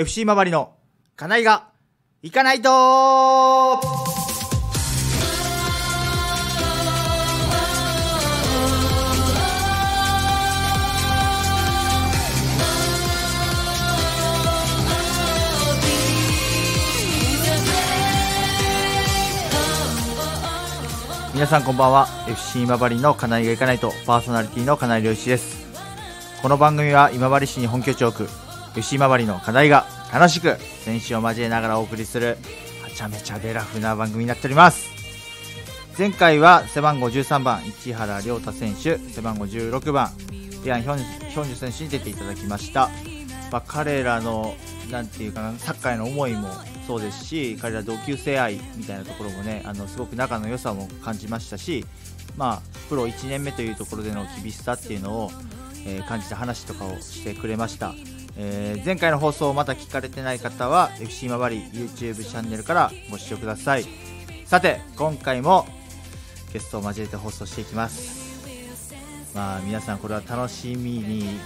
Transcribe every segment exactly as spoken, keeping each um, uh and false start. エフシー 周りの金井が行かないとー皆さんこんばんは。 エフシー 今治の金井が行かないとパーソナリティの金井良一です。この番組は今治市に本拠地を置く エフシー 今治の金井が楽しく選手を交えながらお送りするはちゃめちゃでラフな番組になっております。前回は背番号じゅうさんばん市原亮太選手、背番号じゅうろくばんリアンヒョンジュ選手に出ていただきました。まあ、彼らのなんていうかな、サッカーへの思いもそうですし、彼ら同級生愛みたいなところもね、あのすごく仲の良さも感じましたし、まあ、プロいちねんめというところでの厳しさっていうのを、えー、感じた話とかをしてくれました。えー、前回の放送をまだ聞かれてない方は エフシー 今治 YouTube チャンネルからご視聴ください。さて今回もゲストを交えて放送していきます。まあ皆さんこれは楽しみに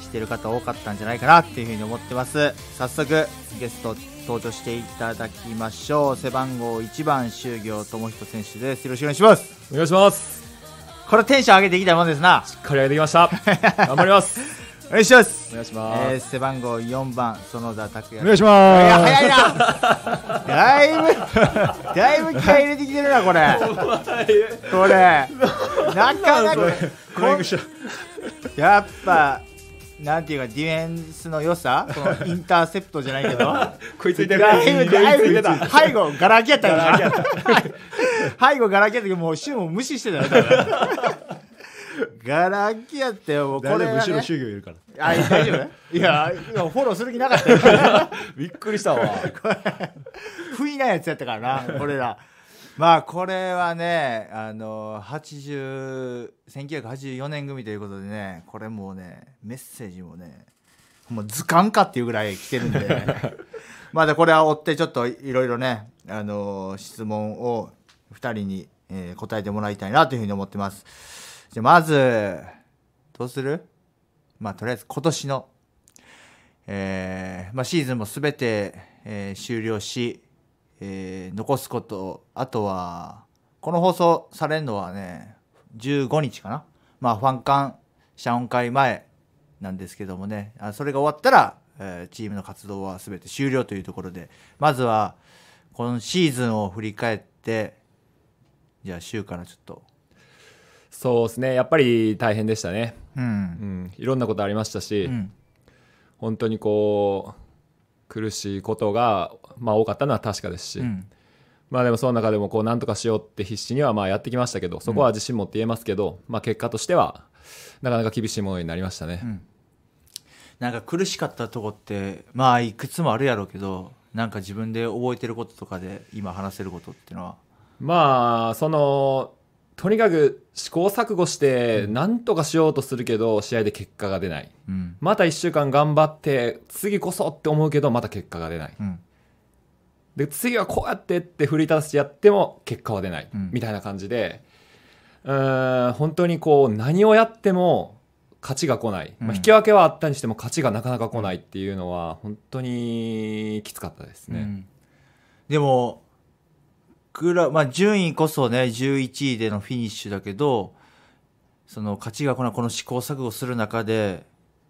してる方多かったんじゃないかなっていうふうに思ってます。早速ゲスト登場していただきましょう。背番号いちばん修行智人選手です。よろしくお願いします。お願いします。これテンション上げてきたもんですな。しっかり上げてきました。頑張ります。お願いします。お願いします、えー、背番号よんばん園田拓也。お願いします。いや早いな。だいぶだいぶ気合入れてきてるなこれ。これなかなかやっぱなんていうかディフェンスの良さ、このインターセプトじゃないけど食いついてる。だいぶだいぶ背後ガラ空きやったよ。背後ガラ空きやったけどもうシューも無視してたよ。ガラ空きやったよ。もうこれはね、後ろ修行いるから。あ、大丈夫。いや今フォローする気なかったよ。びっくりしたわ。不意なやつやったからな俺ら。まあこれはね、あのせんきゅうひゃくはちじゅうよねん組ということでね、これもうねメッセージもねもう図鑑かっていうぐらい来てるんでまだこれは追ってちょっといろいろね、あの質問をふたりに、えー、答えてもらいたいなというふうに思ってます。じゃあまずどうする、まあとりあえず今年の、えーまあ、シーズンも全て、えー、終了し、えー、残すこと、あとはこの放送されるのはねじゅうごにちかな、まあ、ファン間謝恩会前なんですけどもね、あそれが終わったら、えー、チームの活動は全て終了というところで、まずはこのシーズンを振り返って、じゃあ週からちょっと。そうですね、やっぱり大変でしたね。うん、うん、いろんなことありましたし、うん、本当にこう苦しいことが、まあ、多かったのは確かですし、うん、まあでもその中でもこう何とかしようって必死にはまあやってきましたけど、そこは自信持って言えますけど、うん、まあ結果としてはなかなか厳しいものになりましたね。うん、なんか苦しかったとこってまあいくつもあるやろうけど、なんか自分で覚えてることとかで今話せることっていうのは。まあそのとにかく試行錯誤して何とかしようとするけど試合で結果が出ない、うん、またいっしゅうかん頑張って次こそって思うけどまた結果が出ない、うん、で次はこうやってって振り出してやっても結果は出ない、うん、みたいな感じで、うーん本当にこう何をやっても勝ちが来ない、うんまあ、引き分けはあったにしても勝ちがなかなか来ないっていうのは本当にきつかったですね。うん、でもまあ、順位こそねじゅういちいでのフィニッシュだけど、その勝ちがこのこの試行錯誤する中で、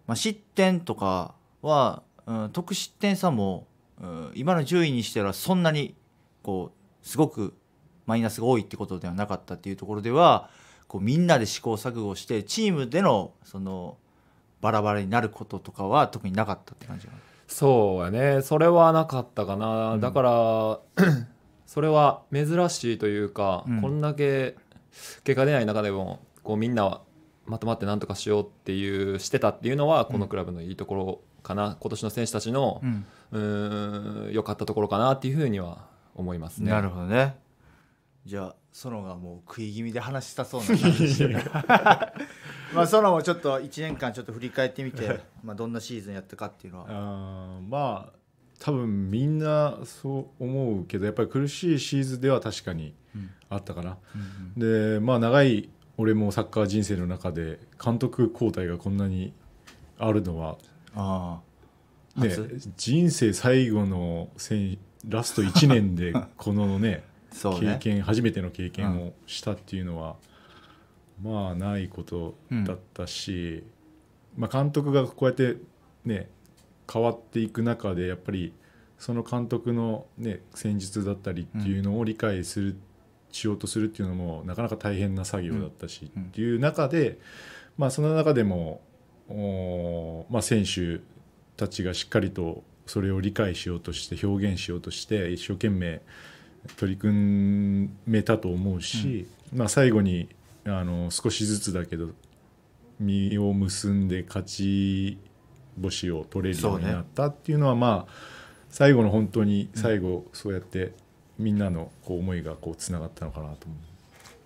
まあ、失点とかは、うん、得失点差も、うん、今の順位にしてはそんなにこうすごくマイナスが多いってことではなかったっていうところでは、こうみんなで試行錯誤してチームでのそのバラバラになることとかは特になかったって感じが。そうやね、それはなかったかな、うん、だからそれは珍しいというか、うん、こんだけ結果出ない中でもこうみんなはまとまってなんとかしようっていうしてたっていうのはこのクラブのいいところかな、うん、今年の選手たちの良、うん、かったところかなっていうふうには思いますね。なるほどね。じゃあ園がもう食い気味で話したそうな感じでしたまあ園もちょっといちねんかんちょっと振り返ってみてまあどんなシーズンやったかっていうのは。あまあ多分みんなそう思うけど、やっぱり苦しいシーズンでは確かにあったかな。でまあ長い俺もサッカー人生の中で監督交代がこんなにあるのはね、人生最後のラストいちねんでこのねそうね、経験、初めての経験をしたっていうのは、うん、まあないことだったし、うん、まあ監督がこうやってね変わっていく中でやっぱりその監督の、ね、戦術だったりっていうのを理解する、うん、しようとするっていうのもなかなか大変な作業だったし、うん、っていう中で、まあ、その中でも、まあ、選手たちがしっかりとそれを理解しようとして表現しようとして一生懸命取り組めたと思うし、うんまあ、最後にあの少しずつだけど実を結んで勝ち星を取れるようになったっていうのは、ねまあ、最後の本当に最後そうやってみんなのこう思いがこうつながったのかなと思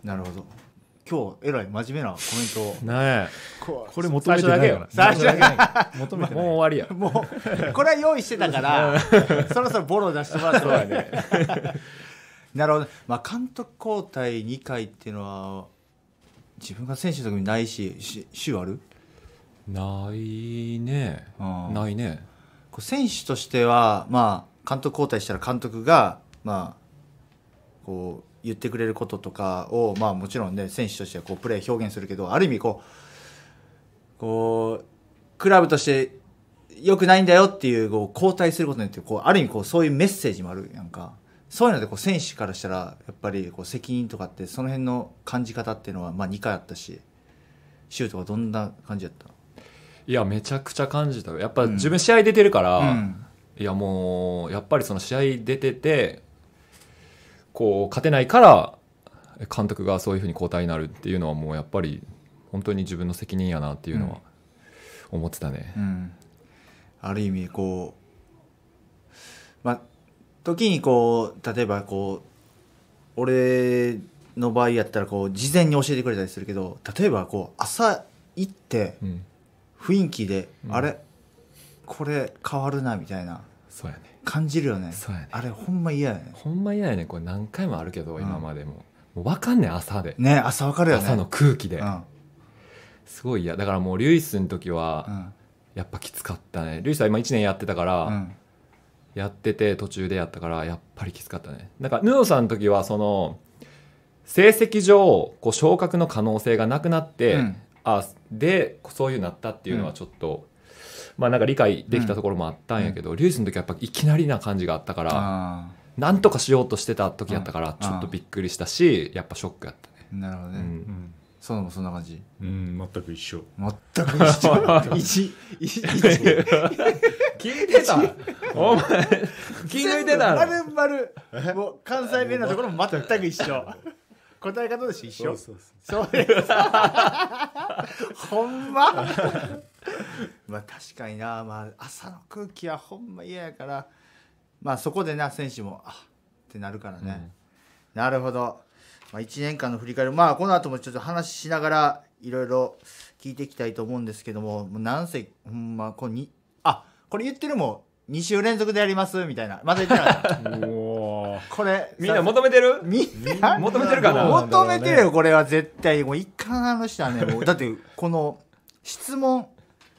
う。なるほど。今日えらい真面目なコメントをねえこれ求めてないよな。最初だけよ。求めてない。もう終わりや。もうこれは用意してたからそろそろボロ出してもらってもらうね。なるほど。まあ監督交代にかいっていうのは自分が選手の時にないし、し週ある？ないね。ないね。こう選手としてはまあ監督交代したら監督がまあこう言ってくれることとかを、まあ、もちろんね選手としてはこうプレー表現するけど、ある意味こう、こうクラブとして良くないんだよっていうこう交代することによってこうある意味こうそういうメッセージもあるやんか。そういうのでこう選手からしたらやっぱりこう責任とかってその辺の感じ方っていうのはまあにかいあったし、シュートはどんな感じだった？いやめちゃくちゃ感じた。やっぱ自分試合出てるから、うん、いやもうやっぱりその試合出ててこう勝てないから監督がそういうふうに交代になるっていうのはもうやっぱり本当に自分の責任やなっていうのは思ってたね、うんうん、ある意味こう、まあ、時にこう例えばこう俺の場合やったらこう事前に教えてくれたりするけど、例えばこう朝行って雰囲気で、うん、あれこれ変わるなみたいな。そうやね感じるよ ね, そうやね。あれほんま嫌やね。ほんま嫌やね。これ何回もあるけど、うん、今までももう分かんねん朝でね。朝分かるよね。朝の空気で、うん、すごい嫌だからもうリュイスの時は、うん、やっぱきつかったね。リュイスは今いちねんやってたから、うん、やってて途中でやったからやっぱりきつかったね。なんかヌオさんの時はその成績上こう昇格の可能性がなくなって、うん、あでそういうなったっていうのはちょっと、うんまあ、なんか理解できたところもあったんやけど、うん、リュウジの時はやっぱいきなりな感じがあったからなんとかしようとしてた時やったからちょっとびっくりしたし、やっぱショックやったね。なるほどね、うんうん、そのもそんな感じ、うん、全く一緒全く一緒一一聞いてたお前気抜いてた丸々もう関西弁のところも全く一緒答え方として一緒。そうそうそうそうですほんままあ確かにな、まあ、朝の空気はほんま嫌やから、まあ、そこでな選手もあってなるからね、うん、なるほど、まあ、いちねんかんの振り返り、まあ、この後もちょっと話しながらいろいろ聞いていきたいと思うんですけども、もうなんせほんまこれにあこれ言ってるもんにしゅうれんぞくでやりますみたいなまだ言ってなかったこれみんな求めてるみんな求めてるかな求めてるよこれは絶対もう一貫あの人はねもうだってこの質問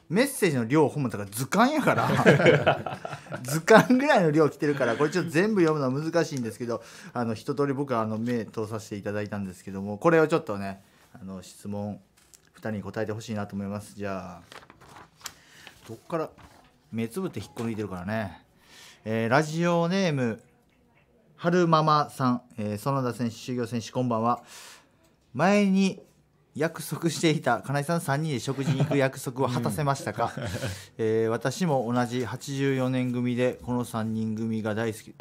メッセージの量ほんまだから図鑑やから図鑑ぐらいの量来てるからこれちょっと全部読むのは難しいんですけど、あの一通り僕はあの目通させていただいたんですけども、これをちょっとねあの質問ふたりに答えてほしいなと思います。じゃあどっから目つぶって引っこ抜いてるからね、えー、ラジオネームはるままさん、えー、園田選手、修行選手こんばんは。前に約束していた金井さんさんにんで食事に行く約束を果たせましたか、うんえー、私も同じはちじゅうよねん組でこのさんにん組が大好き。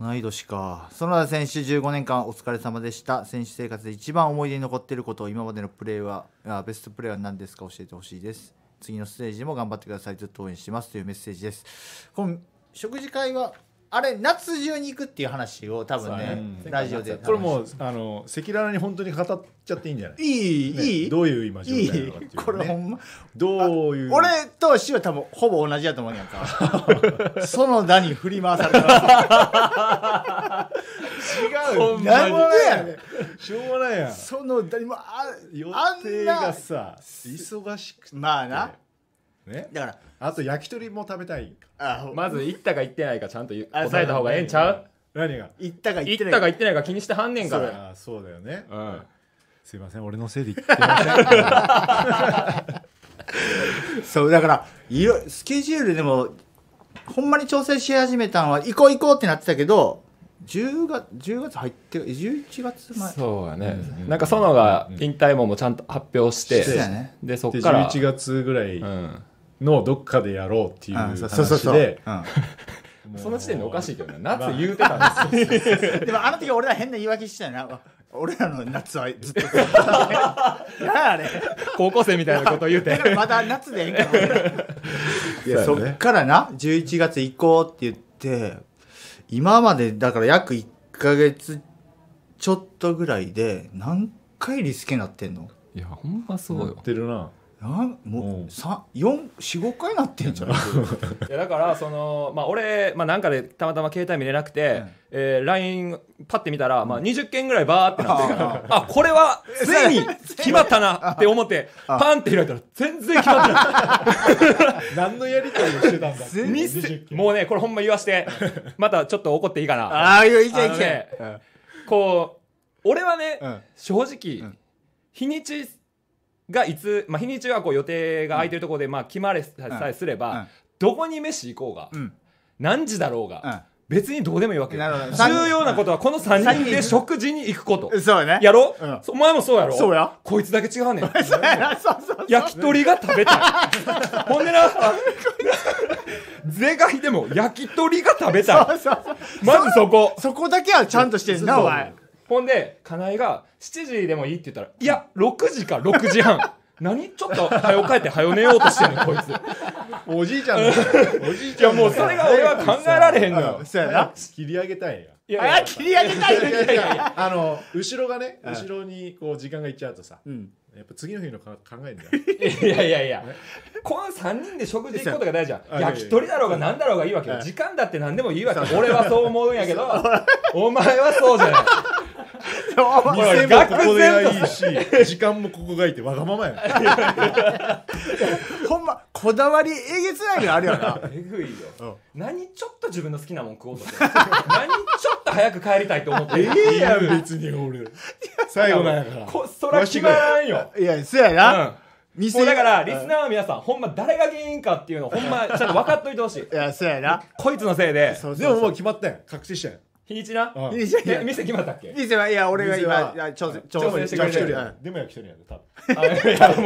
同い年か。園田選手じゅうごねんかんお疲れ様でした。選手生活で一番思い出に残っていること、今までのプレーはベストプレーは何ですか、教えてほしいです。次のステージでも頑張ってください、ずっと応援してますというメッセージです。この食事会はあれ夏中に行くっていう話を多分ね、うん、ラジオでこれもうあの赤裸々に本当に語っちゃっていいんじゃない？いい、ね、いいどういう今状態なのかっていう、ね、いいこれほんまどういう俺とシュは多分ほぼ同じだと思うんやんか園田に振り回されてます違うなんでやねんしょうがないやん園田にもあ予定がさ忙しくてまあな、ね、だからあと焼き鳥も食べたい。あまず行ったか行ってないかちゃんと答えた方がええんちゃう。何が行ったか行ってない か, 行ってないか気にしてはんねんから。そうだよね、うん、すいません俺のせいで言ってませんそうだからいろスケジュールでもほんまに調整し始めたんは行こう行こうってなってたけどじゅうがつ、じゅうがつ入ってじゅういちがつまえそうやね、うん、なんか園が引退ももちゃんと発表して、うん、でそっからじゅういちがつぐらいのどっかでやろうっていう話でその時点でおかしいけどね、夏言うてたんですよ、まあ、でもあの時俺ら変な言い訳してたよな。俺らの夏はずっとなあれ高校生みたいなこと言うてまだ夏でええんかいや そ,、ね、そっからなじゅういちがつ行こうって言って今までだから約いっかげつちょっとぐらいで何回リスケなってんの。いやほんまそうよなってるな。なんもうよん、ごかいなってんじゃんいやだからその、まあ、俺、まあ、なんかでたまたま携帯見れなくて、うんえー、ライン パッて見たら、まあ、にじゅっけんぐらいバーってなってるから、うん、あこれはついに決まったなって思ってパンって開いたら全然決まってない何のやり取りをしてたんだもうねこれほんま言わしてまたちょっと怒っていいかなああいいじゃんいいじゃん、うん、こう俺はね、うん、正直、うん、日にちがいつ、まあ、日にちはこう予定が空いてるところで、うんまあ、決まれさえすれば、うんうん、どこに飯行こうが、うん、何時だろうが、うん、別にどうでもいいわけよ。重要なことはこのさんにんで食事に行くことそうねやろ、うん、お前もそうやろ。そうやこいつだけ違うねん焼き鳥が食べたいほんでな是が非でも焼き鳥が食べたいそうそうそうまずそこそ, そこだけはちゃんとしてるなお前。ほんで金井がしちじでもいいって言ったらいやろくじかろくじはん何ちょっと早う帰って早う寝ようとしてんのこいつおじいちゃんのおじいちゃんのいやもうそれが俺は考えられへんのよ。そうやな切り上げたいんや。いやいやあ切り上げたいんやあの後ろがね後ろにこう時間がいっちゃうとさ、うん、やっぱ次の日のか考えんだよいやいやいやこのさんにんで食事行くことが大事じゃん。焼き鳥だろうが何だろうがいいわけよ。時間だって何でもいいわけよ。俺はそう思うんやけどお前はそうじゃない店もここがいいし時間もここがいいってわがままやなほんまこだわりえげつないのあるよなえぐいよ。何ちょっと自分の好きなもん食おうとして何ちょっと早く帰りたいと思ってええやん別に俺最後なんやからそら決まらんよ。いやそうやな、うんもうだからリスナーの皆さんほんま誰が原因かっていうのほんまちゃんと分かっといてほしいいやそうやなこいつのせいで。でももう決まったやん確定したやん日にちな、うん、店決まったっけ。店はいや俺が今調整してくれてる。でも焼き鳥やで多分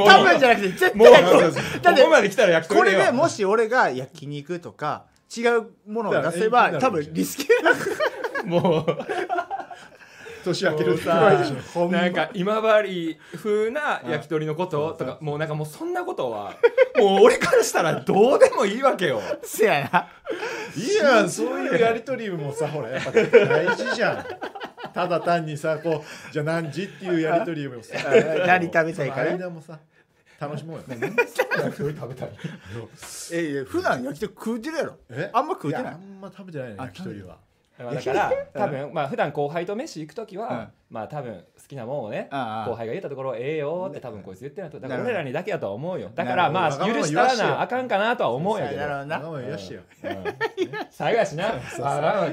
多分じゃなくて絶対焼き鳥だって。ここまで来たら焼き鳥これでもし俺が焼肉とか違うものを出せば多分リスケもう年明けるさなんか今治風な焼き鳥のこととかもうなんかもうそんなことはもう俺からしたらどうでもいいわけよ。せやないやそういうやり取りもさほらやっぱ大事じゃんただ単にさこうじゃあ何時っていうやり取りもさ何食べたいかね間もさ楽しもうよね焼き鳥食べたいえいや普段焼き鳥食うてるやろ。あんま食うてない。あんま食べてないね焼き鳥は。だから多分まあ普段後輩と飯行くときはまあ多分好きなもんをね後輩が言ったところええよって多分こいつ言ってないとだから俺らにだけやとは思うよ。だからまあ許したらなあかんかなとは思うやけど最後やしな聞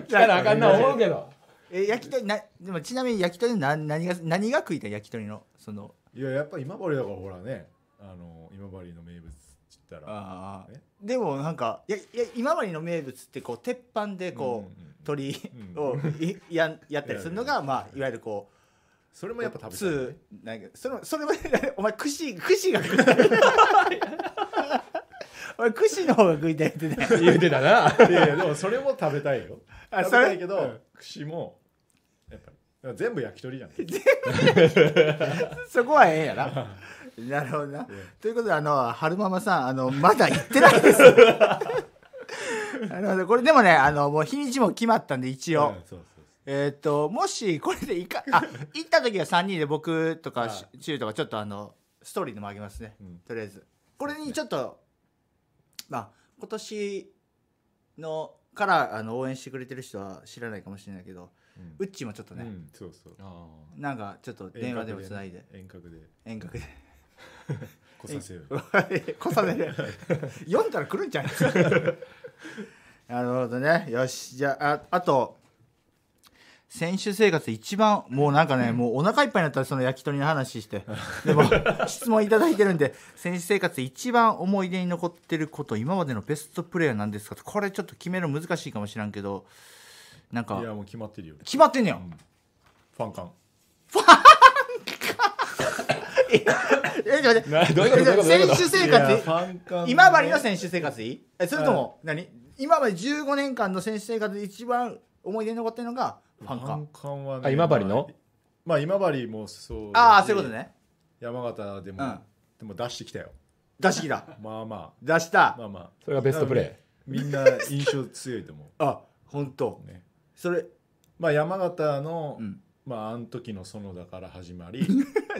かなあかんな思うけどえ焼き鳥なでもちなみに焼き鳥の何が何が食いたい焼き鳥のそのいややっぱ今治だからほらねあの今治の名物って言ったらでもなんかいや今治の名物ってこう鉄板でこう鳥をやったりするのがまあいわゆるこうそれもやっぱ食べたい。それそれもお前串串が食いたい。お前串の方が食いたいって言ってたな。いやいやでもそれも食べたいよ。食べたいけど串もやっぱり全部焼き鳥じゃん。そこはええやな。なるほどな。ということであの春ママさんあのまだ行ってないです。これでもねあのもう日にちも決まったんで一応えっともしこれでいかあ行った時はさんにんで僕とかシュウとかちょっとあのストーリーでもあげますね、うん、とりあえずこれにちょっと、ね、まあ今年のからあの応援してくれてる人は知らないかもしれないけど、うん、うっちもちょっとね、うん、そうそうなんかちょっと電話でもつないで遠隔で遠隔で来させる来させる読んだら来るんじゃないですかなるほどね。よし、じゃあ あ, あと選手生活一番もうなんかね、うん、もうお腹いっぱいになったらその焼き鳥の話してでも質問いただいてるんで、選手生活一番思い出に残ってること、今までのベストプレーヤーなんですか。これちょっと決めるの難しいかもしらんけど、なんかいやもう決まってるよ。決まってんねや、うん、ファンカンファンカンえちょっと待って、どういうことどういうこと、選手生活、今までの選手生活いい、えそれとも何、今までじゅうごねんかんの選手生活で一番思い出に残ってるのがファンカン。ファンカンはね、あ今治の、まあ今治もそう、ああそういうことね。山形でも、うん、でも出してきたよ。出してきた。まあまあ出した。まあまあそれがベストプレー。みんな印象強いと思う。あ本当。ね、それまあ山形の、うん、まああの時の園田から始まり。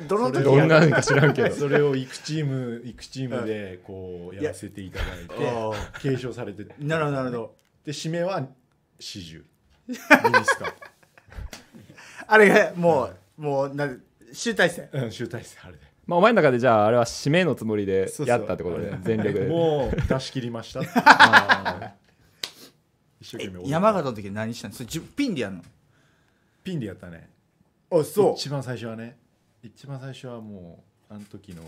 どの時どんなんか知らんけどそれを行くチーム行くチームでこうやらせていただいて、い継承されて。なるほどなるほど。で締めは四十。ミニスカあれがもう、うん、もうな集大成、うん、集大成あれで、まあ、お前の中でじゃああれは指名のつもりでやったってことで、そうそう全力でもう出し切りました一生懸命。山形の時何したんですか。ピンでやるの。ピンでやったね。あそう、一番最初はね、一番最初はもうあの時の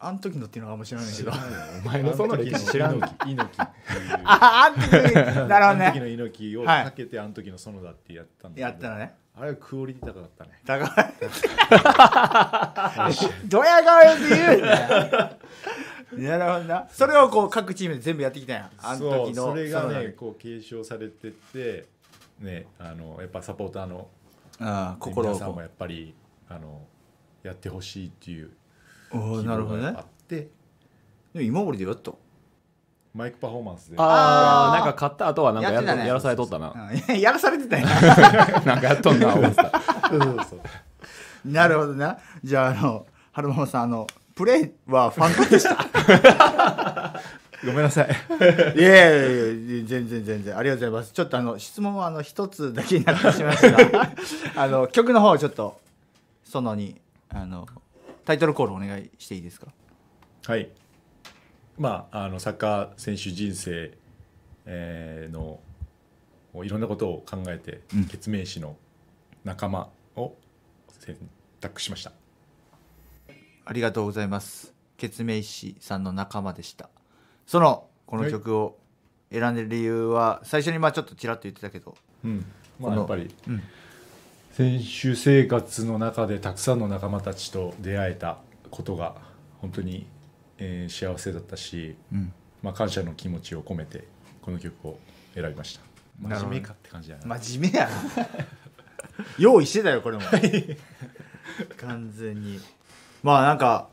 あん時のっていうのはあんま知らないけど、お前のその歴史知らんの。猪木っていう、ああん時の、なるほどね。あん時の猪木をかけてあん時の園田ってやったんだけど、やったのね。あれはクオリティ高かったね。高かった。ドヤ顔で言うんだよ。なるほどな。それをこう各チームで全部やってきたやん。あん時の。そう、それがね、こう継承されてってね、あのやっぱサポーターの皆さんもやっぱりあのやってほしいっていう。おなるほどね。あって今治でやったマイクパフォーマンスで、ああなんか買った後はなんか や, や, っ、ね、やらされとったな、うん、やらされてたやんなんかやっとんな思ってたそうそうそうなるほどな。じゃああの春桃さん、あのプレイはファンカンでしたごめんなさいいやいやいや全然全然ありがとうございます。ちょっとあの質問は一つだけになってしまいましたがあの曲の方をちょっとそのにあのタイトルコールお願いしていいですか。はい、まあ、あのサッカー選手人生、えー、のいろんなことを考えて、うん、ケツメイシの仲間を選択しました。ありがとうございます。ケツメイシさんの仲間でした。そのこの曲を選んでる理由は、はい、最初にまあちょっとちらっと言ってたけど、うんまあ、やっぱり、うん選手生活の中でたくさんの仲間たちと出会えたことが本当に、えー、幸せだったし、うんまあ、感謝の気持ちを込めてこの曲を選びました。真面目かって感じだな。真面目や用意してたよこれも完全に。まあなんか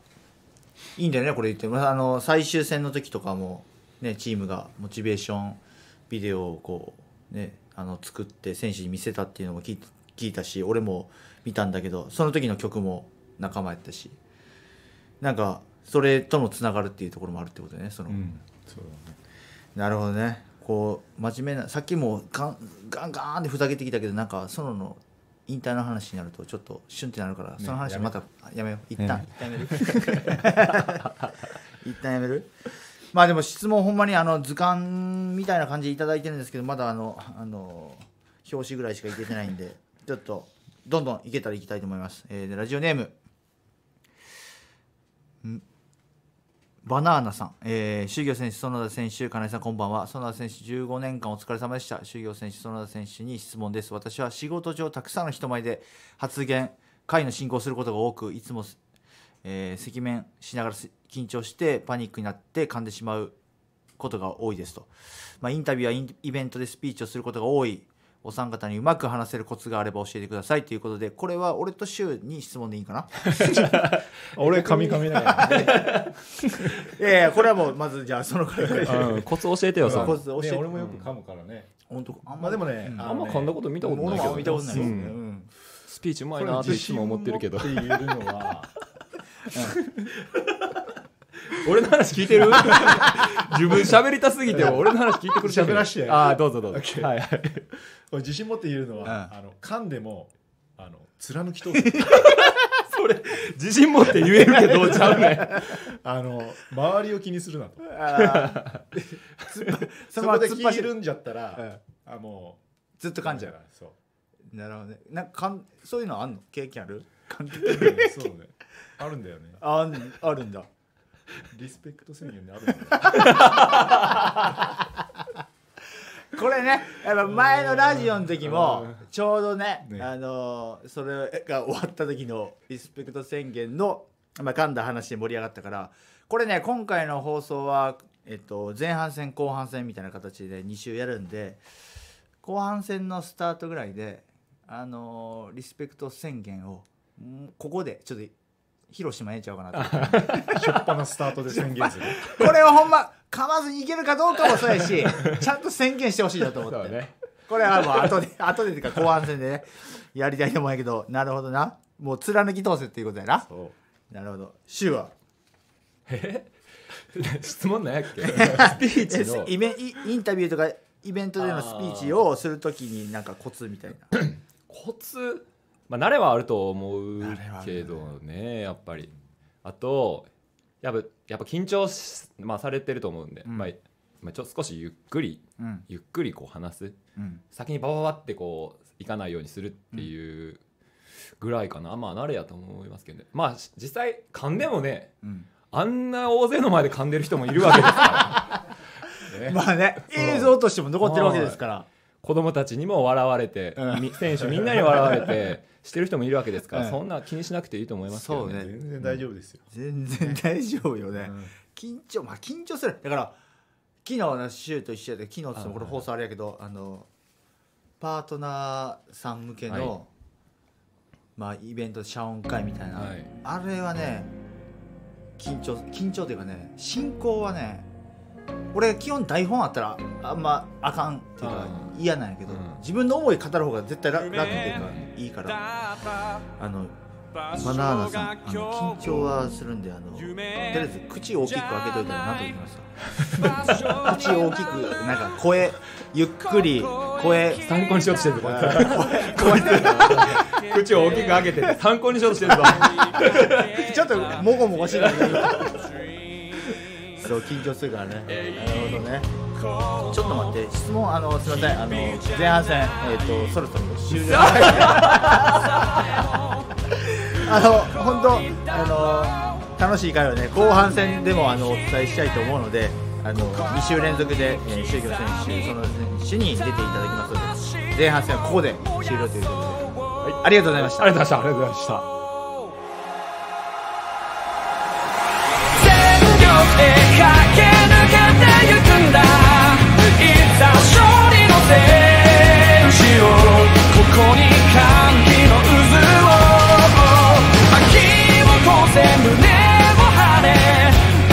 いいんだよねこれ言って、あの最終戦の時とかも、ね、チームがモチベーションビデオをこう、ね、あの作って選手に見せたっていうのも聞いて聞いたし、俺も見たんだけど、その時の曲も仲間やったし、なんかそれともつながるっていうところもあるってことね。その、うん、そうだね。なるほどね。こう真面目な、さっきもガンガンガンってふざけてきたけど、なんかそのの引退の話になるとちょっとシュンってなるから、ね、その話またやめよう。一旦、ね、一旦やめる。一旦やめる。まあでも質問ほんまにあの図鑑みたいな感じでいただいてるんですけど、まだあのあの表紙ぐらいしかいけてないんで。ちょっとどんどんいけたらいきたいと思います、えー、でラジオネームんバナーナさん、えー、修行選手園田選手金井さんこんばんは。園田選手じゅうごねんかんお疲れ様でした。修行選手園田選手に質問です。私は仕事上たくさんの人前で発言会の進行することが多く、いつも、えー、赤面しながら緊張してパニックになって噛んでしまうことが多いですと、まあ、インタビューやインイベントでスピーチをすることが多いお三方にうまく話せるコツがあれば教えてくださいということで、これは俺と柊に質問でいいかな俺噛み噛みだからいやいやこれはもうまずじゃあそのからコツ教えてよさ、コツ教えて、ね、俺もよく噛むからね、うん、本当あんまでもね、うん、あんま噛んだこと見たことないけど、見たことない、うんうん、スピーチうまいなっていつも思ってるけどって言えるのは俺の話聞いてる自分喋りたすぎても俺の話聞いてくる喋らしてああどうぞどうぞ、okay. はいはい自信持って言えるのは、うん、あの噛んでもあの貫き通すそれ自信持って言えるけどちゃうねあの周りを気にするなとそこで気緩んじゃったら、うん、あもうずっと噛んじゃうから。そうなるほどね。なんかかんそういうのあんの経験ある感じ、ね、そうねあるんだよね。 あ, あるんだリスペクト宣言にあるんだこれねやっぱ前のラジオの時もちょうど ね, ねあのそれが終わった時のリスペクト宣言の、まあ、噛んだ話で盛り上がったから、これね今回の放送は、えっと、前半戦後半戦みたいな形でに週やるんで、後半戦のスタートぐらいであのリスペクト宣言をここでちょっと披露してもええちゃうかなとしょっぱなスタートで宣言するこれをほんま噛まずにいけるかどうかもそうやしちゃんと宣言してほしいなと思って、ね、これはもう後で後でというか後半戦でねやりたいと思うんやけど。なるほどな、もう貫き通せっていうことやな。そうなるほど。シュウはえ質問なんやっけスピーチのイベインタビューとかイベントでのスピーチをするときになんかコツみたいなコツ、まあ、慣れはあると思うけどねやっぱり。あとやっぱ、やっぱ緊張し、まあ、されてると思うんで、うんまあまあ、ちょ少しゆっくり、うん、ゆっくりこう話す、うん、先にバババってこういかないようにするっていうぐらいかな、うん、まあ慣れやと思いますけど、ね、まあ実際噛んでもね、うん、あんな大勢の前で噛んでる人もいるわけですから、ね、まあね映像としても残ってるわけですから、子供たちにも笑われて、うん、選手みんなに笑われてしてる人もいるわけですから、うん、そんな気にしなくていいと思いますけどね。そうね全然大丈夫ですよ、うん、全然大丈夫よね、うん、緊張まあ緊張する。だから昨日のシューと一緒やで、昨日ってこれ放送あれやけど、あのパートナーさん向けの、はいまあ、イベント謝恩会みたいな、はい、あれはね緊張緊張というかね、進行はね俺基本台本あったらあんまあかんっていうか嫌なんやけど、うん、自分の思い語る方が絶対楽っていうかいいから、あのマナーナさんあの緊張はするんで、あのとりあえず口を大きく開けといたらなんと言いました口を大きくなんか声ゆっくり声参考にしようとしてるぞ口を大きく開けて参考にしようとしてるぞちょっともごもごしいな緊張するからね。なるほどね。ちょっと待って質問あのすみませんあの前半戦えっ、ー、とそろそろ終了あの本当あの楽しい会話ね後半戦でもあのお伝えしたいと思うので、あのに週連続でシュウキョ選手その選手に出ていただきますので前半戦はここで終了ということで、はい、ありがとうございました。ありがとうございました。駆け抜けてゆくんだ、いざ勝利の天使をここに歓喜の渦を巻き起こせ胸を張れ歌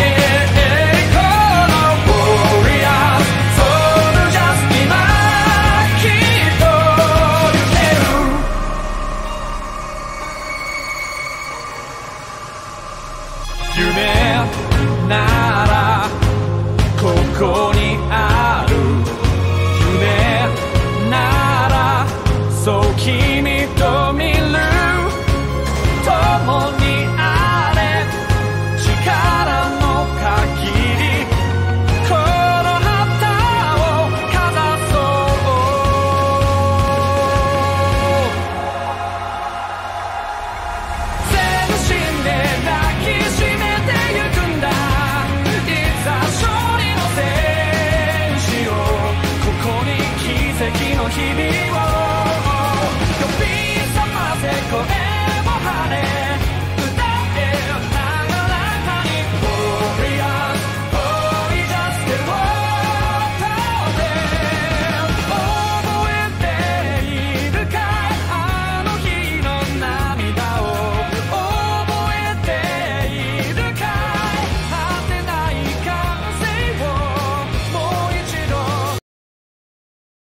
えこのウォリアーズソルジャーズ今きっと揺れる。夢ならここにある夢ならそう君と見る共にあれ力の限りこの旗をかざそう全身で抱きしめてゆく「ここに奇跡の日々を」